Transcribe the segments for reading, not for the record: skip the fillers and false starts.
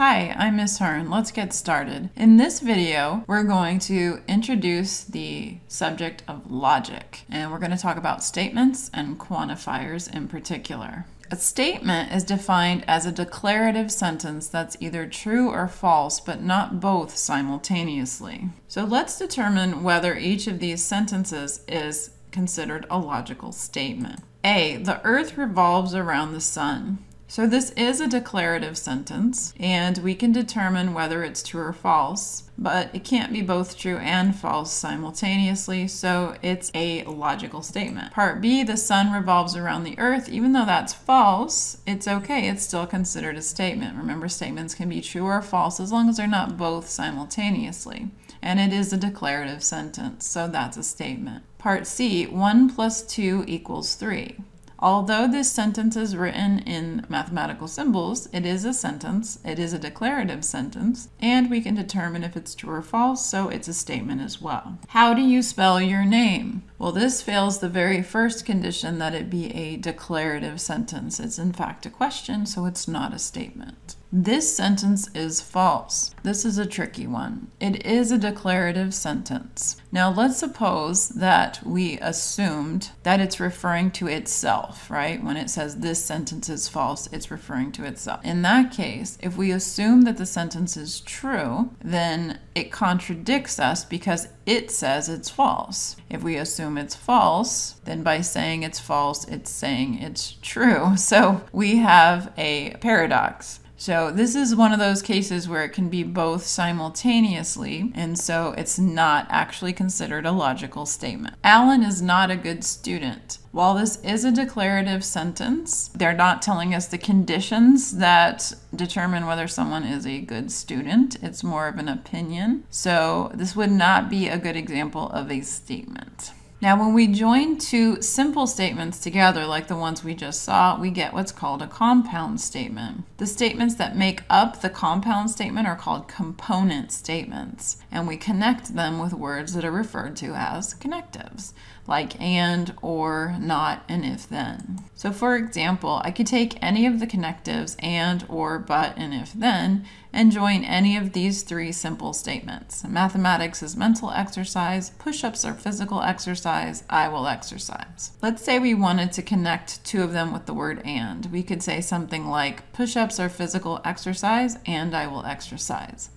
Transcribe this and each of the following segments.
Hi, I'm Ms. Hearn. Let's get started. In this video, we're going to introduce the subject of logic, and we're going to talk about statements and quantifiers in particular. A statement is defined as a declarative sentence that's either true or false, but not both simultaneously. So let's determine whether each of these sentences is considered a logical statement. A. The Earth revolves around the sun. So this is a declarative sentence, and we can determine whether it's true or false, but it can't be both true and false simultaneously, so it's a logical statement. Part B, the sun revolves around the earth. Even though that's false, it's okay, it's still considered a statement. Remember, statements can be true or false as long as they're not both simultaneously, and it is a declarative sentence, so that's a statement. Part C, 1 + 2 = 3. Although this sentence is written in mathematical symbols, it is a sentence, it is a declarative sentence, and we can determine if it's true or false, so it's a statement as well. How do you spell your name? Well, this fails the very first condition that it be a declarative sentence. It's in fact a question, so it's not a statement. This sentence is false. This is a tricky one. It is a declarative sentence. Now let's suppose that we assumed that it's referring to itself, right? When it says this sentence is false, it's referring to itself. In that case, if we assume that the sentence is true, then it contradicts us because it says it's false. If we assume it's false, then by saying it's false, it's saying it's true. So we have a paradox. So this is one of those cases where it can be both simultaneously, and so it's not actually considered a logical statement. Alan is not a good student. While this is a declarative sentence, they're not telling us the conditions that determine whether someone is a good student. It's more of an opinion. So this would not be a good example of a statement. Now, when we join two simple statements together, like the ones we just saw, we get what's called a compound statement. The statements that make up the compound statement are called component statements, and we connect them with words that are referred to as connectives, like and, or, not, and if then. So for example, I could take any of the connectives and, or, but, and if then, and join any of these three simple statements. Mathematics is mental exercise, push-ups are physical exercise, I will exercise. Let's say we wanted to connect two of them with the word and. We could say something like push-ups are physical exercise and I will exercise.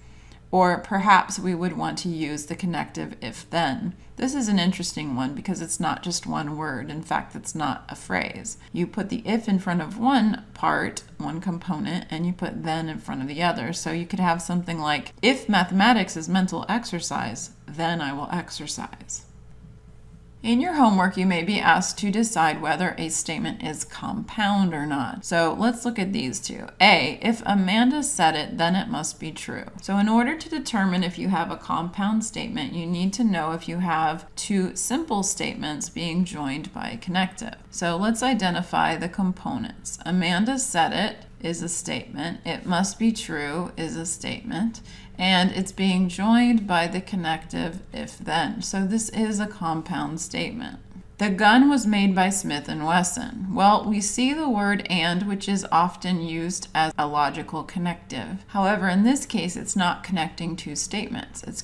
Or perhaps we would want to use the connective if then. This is an interesting one because it's not just one word. In fact, it's not a phrase. You put the if in front of one part, one component, and you put then in front of the other. So you could have something like, if mathematics is mental exercise, then I will exercise. In your homework, you may be asked to decide whether a statement is compound or not. So let's look at these two. A, if Amanda said it, then it must be true. So in order to determine if you have a compound statement, you need to know if you have two simple statements being joined by a connective. So let's identify the components. Amanda said it is a statement, it must be true is a statement, and it's being joined by the connective if then. So this is a compound statement. The gun was made by Smith & Wesson. Well, we see the word and, which is often used as a logical connective. However, in this case, it's not connecting two statements. It's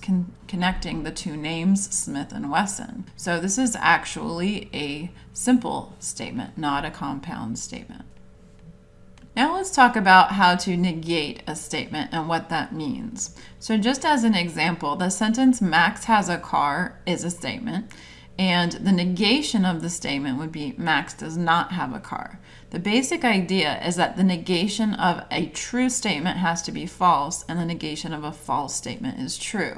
connecting the two names, Smith & Wesson. So this is actually a simple statement, not a compound statement. Now let's talk about how to negate a statement and what that means. So just as an example, the sentence Max has a car is a statement, and the negation of the statement would be Max does not have a car. The basic idea is that the negation of a true statement has to be false, and the negation of a false statement is true.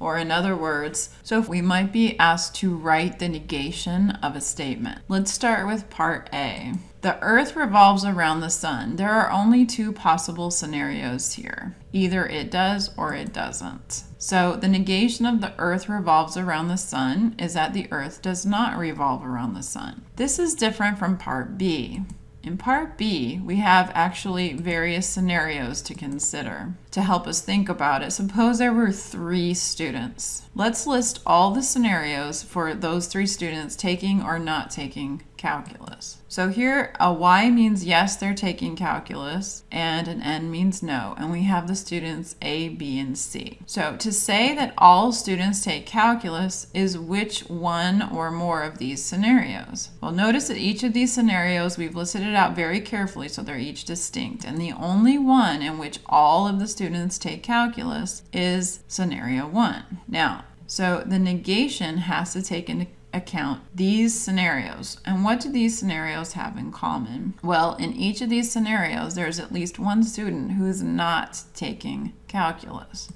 Or in other words, so we might be asked to write the negation of a statement. Let's start with part A. The Earth revolves around the sun. There are only two possible scenarios here. Either it does or it doesn't. So the negation of the Earth revolves around the sun is that the Earth does not revolve around the sun. This is different from part B. In part B, we have actually various scenarios to consider. To help us think about it, suppose there were three students. Let's list all the scenarios for those three students taking or not taking calculus. So here a Y means yes, they're taking calculus, and an N means no, and we have the students A, B, and C. So to say that all students take calculus is which one or more of these scenarios? Well, notice that each of these scenarios we've listed it out very carefully so they're each distinct, and the only one in which all of the students take calculus is scenario 1. Now, so the negation has to take into account these scenarios. And what do these scenarios have in common? Well, in each of these scenarios, there's at least one student who is not taking calculus.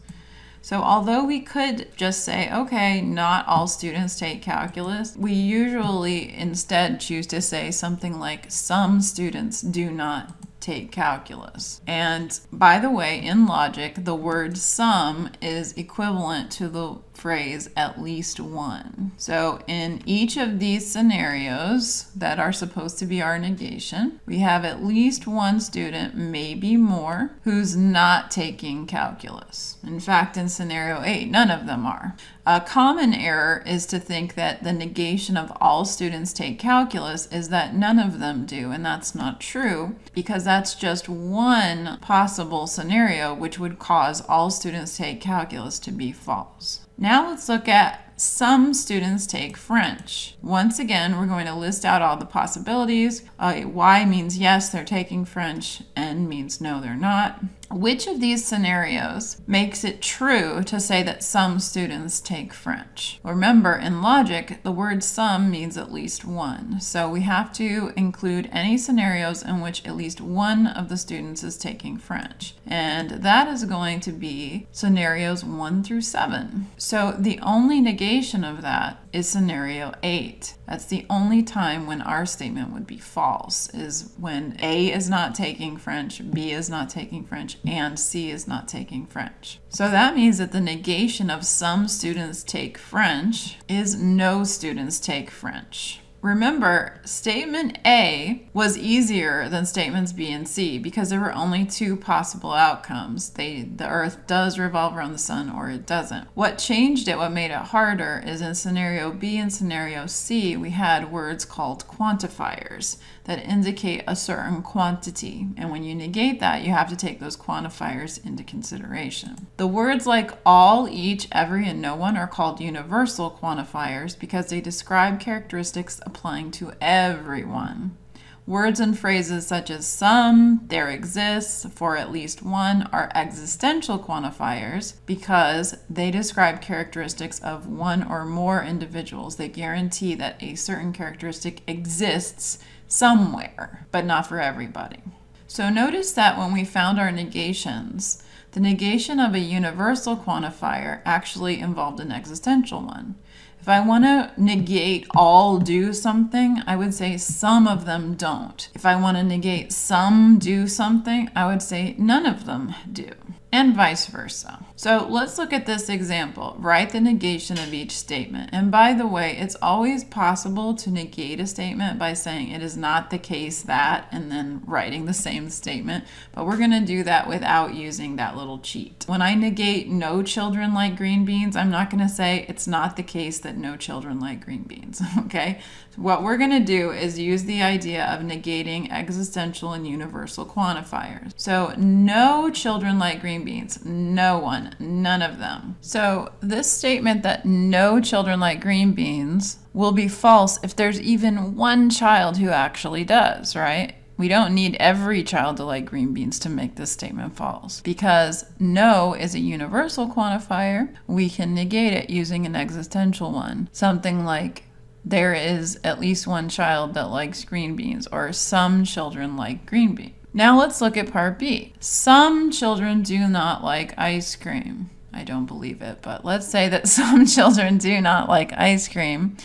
So although we could just say, okay, not all students take calculus, we usually instead choose to say something like, some students do not take calculus. And by the way, in logic, the word some is equivalent to the phrase at least one. So in each of these scenarios that are supposed to be our negation, we have at least one student, maybe more, who's not taking calculus. In fact, in scenario 8, none of them are. A common error is to think that the negation of all students take calculus is that none of them do, and that's not true, because that's just one possible scenario which would cause all students take calculus to be false. Now let's look at some students take French. Once again, we're going to list out all the possibilities. Y means yes, they're taking French. N means no, they're not. Which of these scenarios makes it true to say that some students take French? Remember, in logic, the word some means at least one. So we have to include any scenarios in which at least one of the students is taking French. And that is going to be scenarios 1 through 7. So the only negation of that is scenario 8. That's the only time when our statement would be false, is when A is not taking French, B is not taking French, and C is not taking French. So that means that the negation of some students take French is no students take French. Remember, statement A was easier than statements B and C because there were only two possible outcomes. The Earth does revolve around the sun or it doesn't. What changed it, what made it harder, is in scenario B and scenario C, we had words called quantifiers that indicate a certain quantity. And when you negate that, you have to take those quantifiers into consideration. The words like all, each, every, and no one are called universal quantifiers because they describe characteristics applying to everyone. Words and phrases such as some, there exists, for at least one are existential quantifiers because they describe characteristics of one or more individuals. They guarantee that a certain characteristic exists somewhere, but not for everybody. So notice that when we found our negations, the negation of a universal quantifier actually involved an existential one. If I want to negate all do something, I would say some of them don't. If I want to negate some do something, I would say none of them do, and vice versa. So let's look at this example. Write the negation of each statement. And by the way, it's always possible to negate a statement by saying it is not the case that, and then writing the same statement, but we're gonna do that without using that little cheat. When I negate no children like green beans, I'm not gonna say it's not the case that no children like green beans, okay? So what we're gonna do is use the idea of negating existential and universal quantifiers. So no children like green beans, no one, none of them. So this statement that no children like green beans will be false if there's even one child who actually does, right? We don't need every child to like green beans to make this statement false. Because no is a universal quantifier, we can negate it using an existential one. Something like, there is at least one child that likes green beans, or some children like green beans. Now let's look at part B. Some children do not like ice cream. I don't believe it, but let's say that some children do not like ice cream.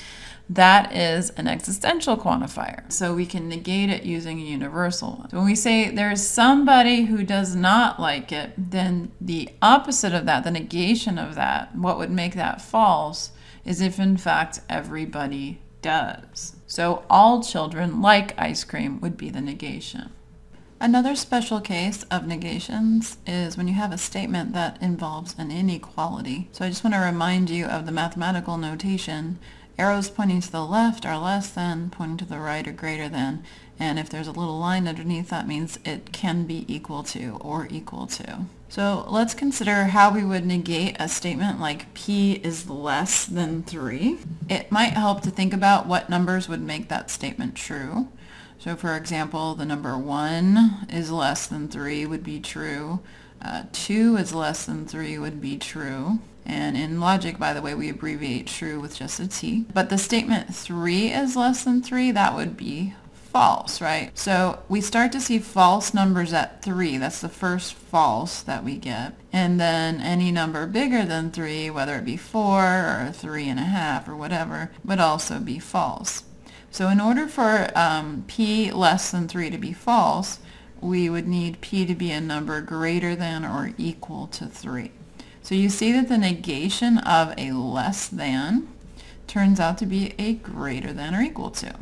That is an existential quantifier. So we can negate it using a universal one. So when we say there's somebody who does not like it, then the opposite of that, the negation of that, what would make that false is if in fact everybody does. So all children like ice cream would be the negation. Another special case of negations is when you have a statement that involves an inequality. So I just want to remind you of the mathematical notation Arrows pointing to the left are less than, pointing to the right are greater than, and if there's a little line underneath, that means it can be equal to or equal to. So let's consider how we would negate a statement like p is less than 3. It might help to think about what numbers would make that statement true. So for example, the number 1 is less than 3 would be true. 2 is less than 3 would be true. And in logic, by the way, we abbreviate true with just a t. But the statement 3 is less than 3, that would be false, right? So we start to see false numbers at 3. That's the first false that we get. And then any number bigger than 3, whether it be 4 or 3.5 or whatever, would also be false. So in order for p less than 3 to be false, we would need p to be a number greater than or equal to 3. So you see that the negation of a less than turns out to be a greater than or equal to.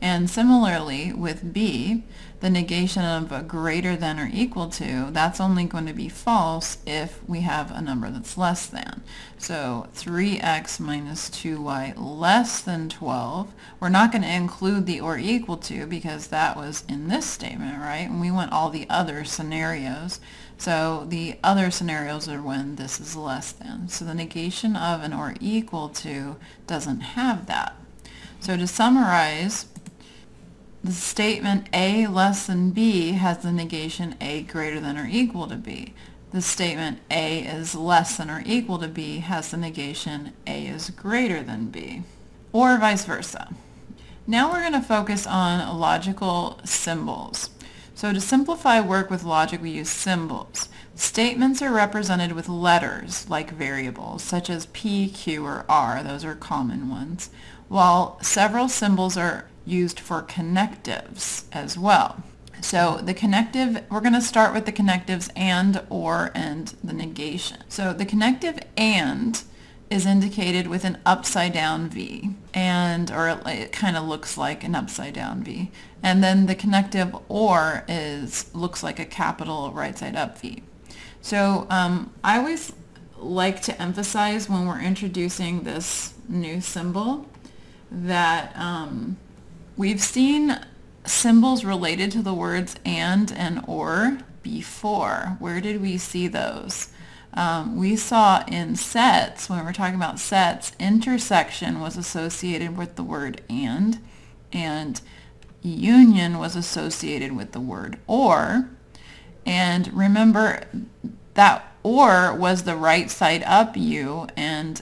And similarly with b, the negation of a greater than or equal to, that's only going to be false if we have a number that's less than. So 3x minus 2y less than 12, we're not going to include the or equal to because that was in this statement, right? And we want all the other scenarios. So the other scenarios are when this is less than. So the negation of an or equal to doesn't have that. So to summarize, the statement a less than b has the negation a greater than or equal to b. The statement a is less than or equal to b has the negation a is greater than b, or vice versa. Now we're going to focus on logical symbols. So to simplify work with logic, we use symbols. Statements are represented with letters, like variables, such as P, Q, or R. Those are common ones. While several symbols are used for connectives as well. So the connective, we're going to start with the connectives and, or, and the negation. So the connective and is indicated with an upside down V, and or it kind of looks like an upside down V. And then the connective or is looks like a capital right side up V. So I always like to emphasize when we're introducing this new symbol that we've seen symbols related to the words and or before. Where did we see those? We saw in sets, when we're talking about sets, intersection was associated with the word and union was associated with the word or. And remember that or was the right side up U and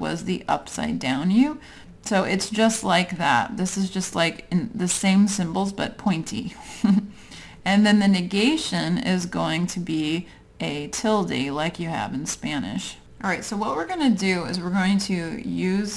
was the upside down U. So it's just like that. This is just like in the same symbols but pointy. And then the negation is going to be a tilde like you have in Spanish. Alright, so what we're going to do is we're going to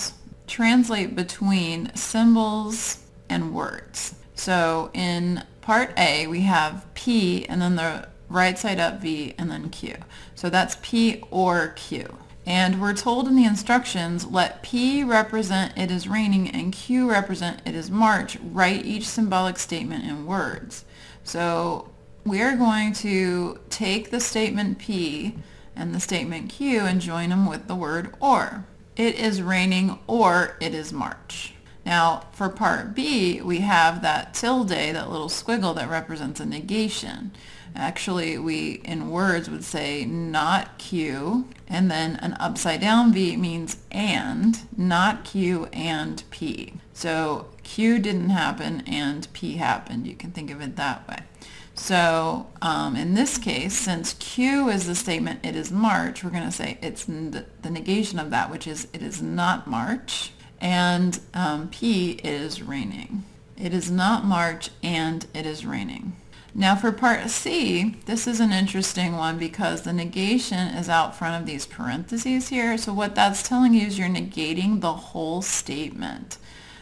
translate between symbols and words. So in part A we have P and then the right side up V and then Q. So that's P or Q. And we're told in the instructions, let P represent it is raining and Q represent it is March. Write each symbolic statement in words. So we're going to take the statement P and the statement Q and join them with the word or. It is raining or it is March. Now for part B we have that tilde, that little squiggle that represents a negation. Actually we in words would say not Q and then an upside down V means and, not Q and P. So Q didn't happen and P happened. You can think of it that way. So in this case, since Q is the statement it is March, we're going to say it's the negation of that, which is it is not March, and P is raining. It is not March and it is raining. Now for part C, this is an interesting one because the negation is out front of these parentheses here. So what that's telling you is you're negating the whole statement.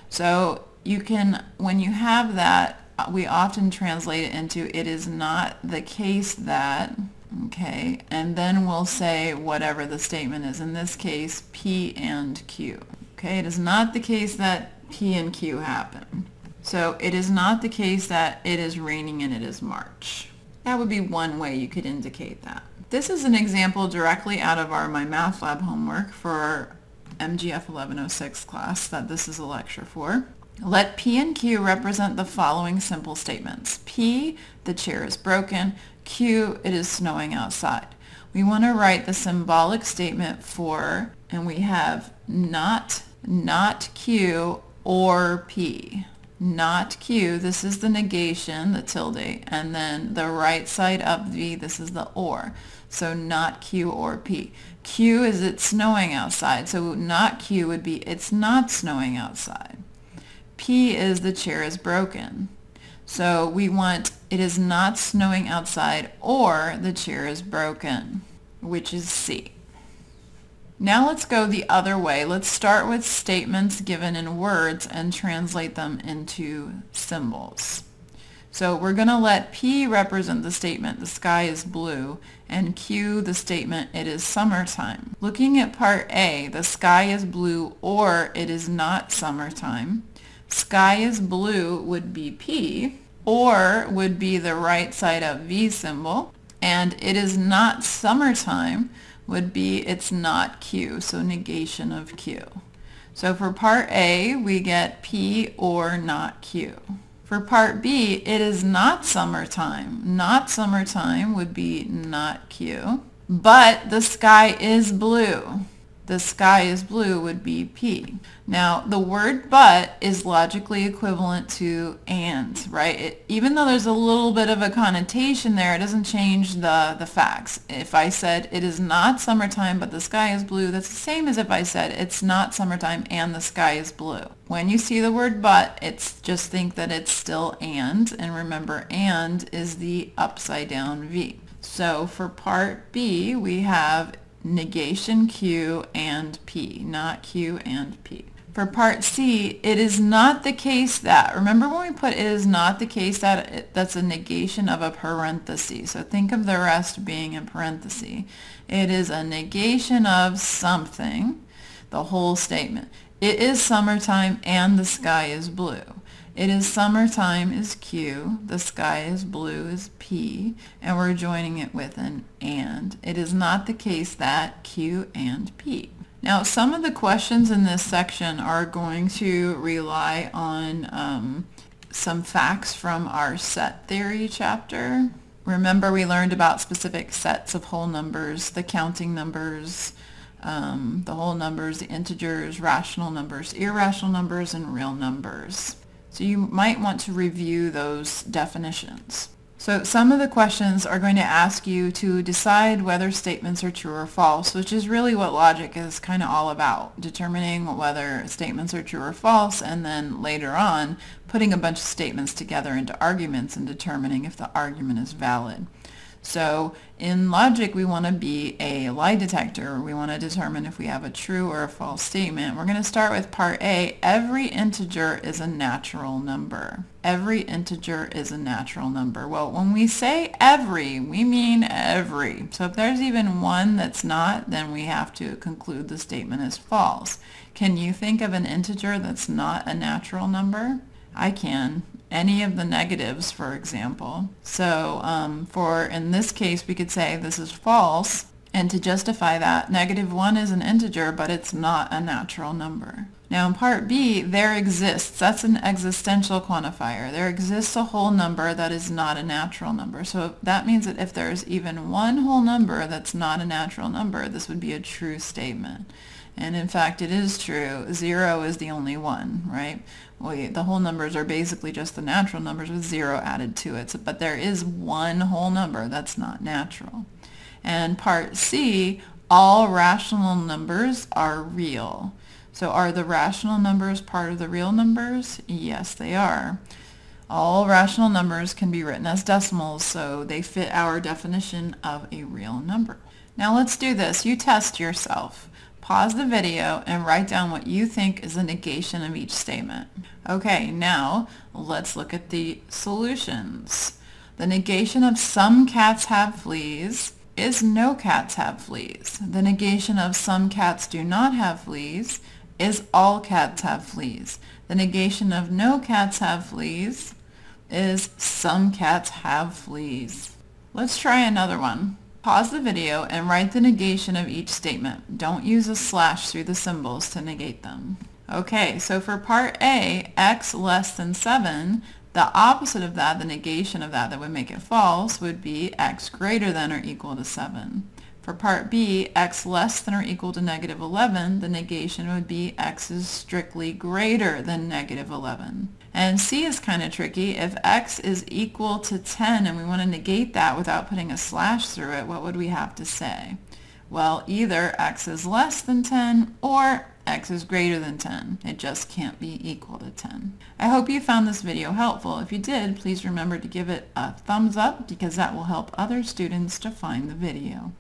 So you can, when you have that, we often translate it into it is not the case that, okay, and then we'll say whatever the statement is. In this case, P and Q. Okay, it is not the case that P and Q happen. So it is not the case that it is raining and it is March. That would be one way you could indicate that. This is an example directly out of our My Math Lab homework for MGF 1106 class that this is a lecture for. Let P and Q represent the following simple statements. P, the chair is broken. Q, it is snowing outside. We want to write the symbolic statement for, and we have not Q or P. Not Q, this is the negation, the tilde, and then the right side of V, this is the or. So not Q or P. Q is it's snowing outside, so not Q would be it's not snowing outside. P is the chair is broken. So we want it is not snowing outside or the chair is broken, which is C. Now let's go the other way. Let's start with statements given in words and translate them into symbols. So we're going to let P represent the statement, the sky is blue, and Q the statement, it is summertime. Looking at part A, the sky is blue or it is not summertime. Sky is blue would be P, or would be the right side of V symbol, and it is not summertime would be it's not Q, so negation of Q. So for part A, we get P or not Q. For part B, it is not summertime. Not summertime would be not Q, but the sky is blue. The sky is blue would be P. Now, the word but is logically equivalent to and, right? Even though there's a little bit of a connotation there, it doesn't change the facts. If I said it is not summertime but the sky is blue, that's the same as if I said it's not summertime and the sky is blue. When you see the word but, it's just think that it's still and remember and is the upside down V. So for part B, we have negation Q and P, not Q and P. For part C, it is not the case that. Remember when we put it is not the case that, that's a negation of a parenthesis. So think of the rest being a parenthesis. It is a negation of something, the whole statement. It is summertime and the sky is blue. It is summertime is Q, the sky is blue is P, and we're joining it with an and. It is not the case that Q and P. Now some of the questions in this section are going to rely on some facts from our set theory chapter. Remember we learned about specific sets of whole numbers, the counting numbers, the whole numbers, the integers, rational numbers, irrational numbers, and real numbers. So you might want to review those definitions. So some of the questions are going to ask you to decide whether statements are true or false, which is really what logic is kind of all about, determining whether statements are true or false, and then later on putting a bunch of statements together into arguments and determining if the argument is valid. So in logic, we want to be a lie detector. We want to determine if we have a true or a false statement. We're going to start with part A. Every integer is a natural number. Every integer is a natural number. Well, when we say every, we mean every. So if there's even one that's not, then we have to conclude the statement is false. Can you think of an integer that's not a natural number? I can. Any of the negatives, for example. So in this case, we could say this is false, and to justify that, -1 is an integer, but it's not a natural number. Now in part B, there exists, that's an existential quantifier, there exists a whole number that is not a natural number. So that means that if there's even one whole number that's not a natural number, this would be a true statement. And in fact, it is true. 0 is the only one, right? The whole numbers are basically just the natural numbers with 0 added to it. So, but there is one whole number that's not natural. And part C, all rational numbers are real. So are the rational numbers part of the real numbers? Yes, they are. All rational numbers can be written as decimals, so they fit our definition of a real number. Now let's do this. You test yourself. Pause the video and write down what you think is a negation of each statement. Okay, now let's look at the solutions. The negation of some cats have fleas is no cats have fleas. The negation of some cats do not have fleas is all cats have fleas. The negation of no cats have fleas is some cats have fleas. Let's try another one. Pause the video and write the negation of each statement. Don't use a slash through the symbols to negate them. Okay, so for part A, x less than 7, the opposite of that, the negation of that would make it false, would be x greater than or equal to 7. For part B, x less than or equal to negative 11, the negation would be x is strictly greater than negative 11. And C is kind of tricky. If x is equal to 10 and we want to negate that without putting a slash through it, what would we have to say? Well, either x is less than 10 or x is greater than 10. It just can't be equal to 10. I hope you found this video helpful. If you did, please remember to give it a thumbs up because that will help other students to find the video.